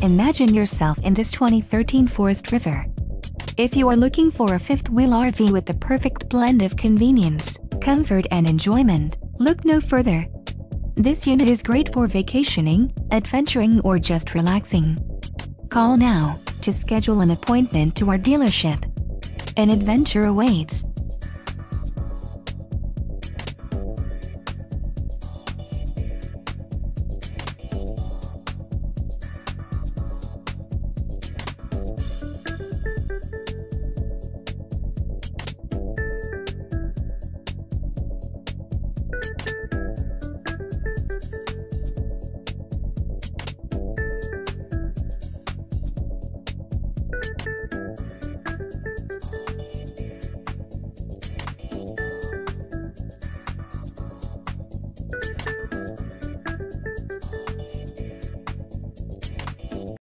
Imagine yourself in this 2013 Forest River. If you are looking for a fifth-wheel RV with the perfect blend of convenience, comfort and enjoyment, look no further. This unit is great for vacationing, adventuring or just relaxing. Call now to schedule an appointment to our dealership. An adventure awaits.